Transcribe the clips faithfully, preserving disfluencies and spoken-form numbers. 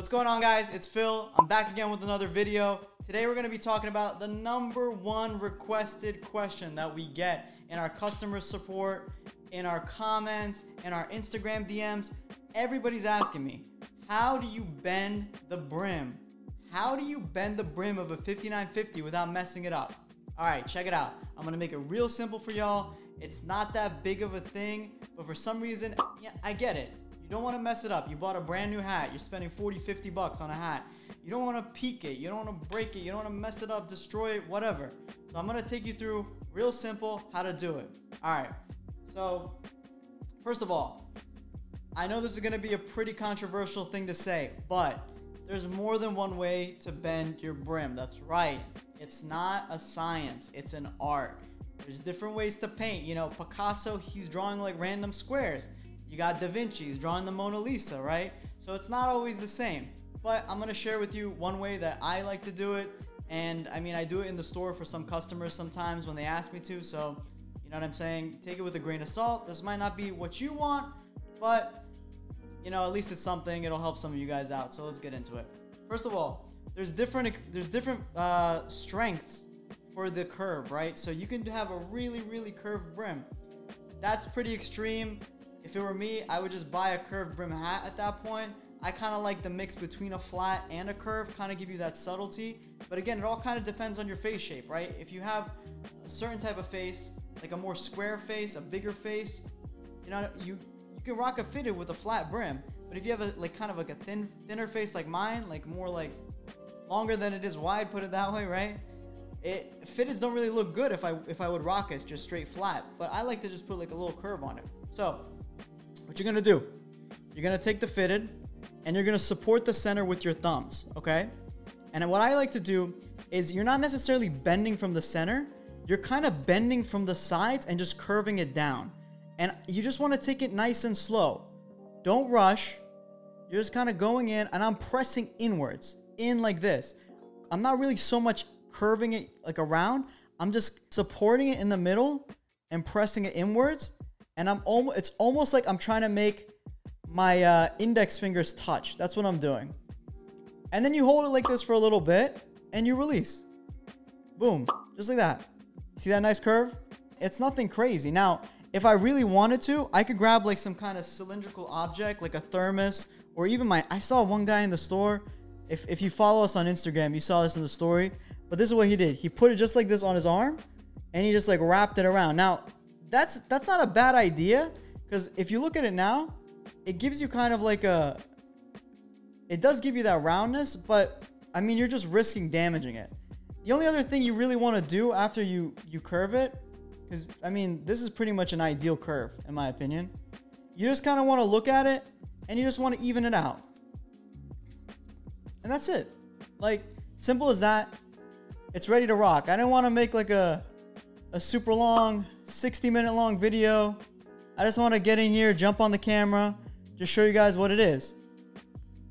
What's going on, guys? It's Phil. I'm back again with another video. Today we're going to be talking about the number one requested question that we get in our customer support, in our comments, in our Instagram D Ms. Everybody's asking me, how do you bend the brim? How do you bend the brim of a fifty-nine fifty without messing it up? All right, check it out. I'm going to make it real simple for y'all. It's not that big of a thing, but for some reason, yeah, I get it. You don't want to mess it up. You bought a brand new hat. You're spending forty, fifty bucks on a hat. You don't want to peek it. You don't want to break it. You don't want to mess it up, destroy it, whatever. So I'm going to take you through real simple how to do it. All right. So first of all, I know this is going to be a pretty controversial thing to say, but there's more than one way to bend your brim. That's right. It's not a science. It's an art. There's different ways to paint. You know, Picasso, he's drawing like random squares. You got Da Vinci, he's drawing the Mona Lisa, right? So it's not always the same. But I'm gonna share with you one way that I like to do it. And I mean, I do it in the store for some customers sometimes when they ask me to. So, you know what I'm saying? Take it with a grain of salt. This might not be what you want, but you know, at least it's something. It'll help some of you guys out. So let's get into it. First of all, there's different, there's different uh, strengths for the curve, right? So you can have a really, really curved brim. That's pretty extreme. If it were me, I would just buy a curved brim hat at that point. I kind of like the mix between a flat and a curve, kind of give you that subtlety. But again, it all kind of depends on your face shape, right? If you have a certain type of face, like a more square face, a bigger face, you know, you, you can rock a fitted with a flat brim. But if you have a, like kind of like a thin, thinner face like mine, like more like longer than it is wide, put it that way, right? It fitteds don't really look good if I if I would rock it just straight flat, but I like to just put like a little curve on it. So what you're gonna do, you're gonna take the fitted and you're gonna support the center with your thumbs, okay? And what I like to do is you're not necessarily bending from the center, you're kind of bending from the sides and just curving it down. And you just want to take it nice and slow. Don't rush. You're just kind of going in, and I'm pressing inwards, in like this. I'm not really so much curving it like around. I'm just supporting it in the middle and pressing it inwards, and I'm almost it's almost like I'm trying to make my uh, index fingers touch. That's what I'm doing. And then you hold it like this for a little bit and you release. Boom, just like that. See that nice curve? It's nothing crazy. Now, if I really wanted to, I could grab like some kind of cylindrical object like a thermos, or even my I saw one guy in the store. If, if you follow us on Instagram, you saw this in the story. But this is what he did. He put it just like this on his arm and he just like wrapped it around. Now, that's that's not a bad idea, because if you look at it now, it gives you kind of like a, it does give you that roundness, but I mean, you're just risking damaging it. The only other thing you really want to do after you, you curve it, because I mean, this is pretty much an ideal curve in my opinion. You just kind of want to look at it and you just want to even it out. And that's it. Like, simple as that. It's ready to rock. I didn't want to make like a, a super long, sixty minute long video. I just want to get in here, jump on the camera, just show you guys what it is.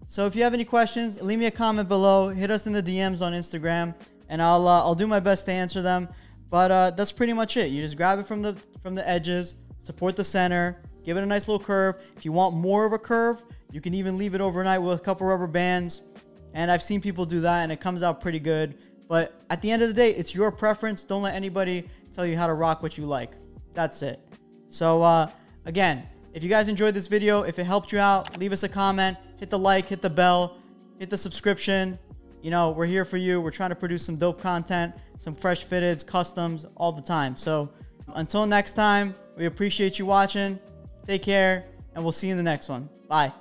So if you have any questions, leave me a comment below, hit us in the D Ms on Instagram, and I'll, uh, I'll do my best to answer them. But uh, that's pretty much it. You just grab it from the, from the edges, support the center, give it a nice little curve. If you want more of a curve, you can even leave it overnight with a couple rubber bands. And I've seen people do that and it comes out pretty good. But at the end of the day, it's your preference. Don't let anybody tell you how to rock what you like. That's it. So uh, again, if you guys enjoyed this video, if it helped you out, leave us a comment, hit the like, hit the bell, hit the subscription. You know, we're here for you. We're trying to produce some dope content, some fresh fitteds, customs all the time. So until next time, we appreciate you watching. Take care, and we'll see you in the next one. Bye.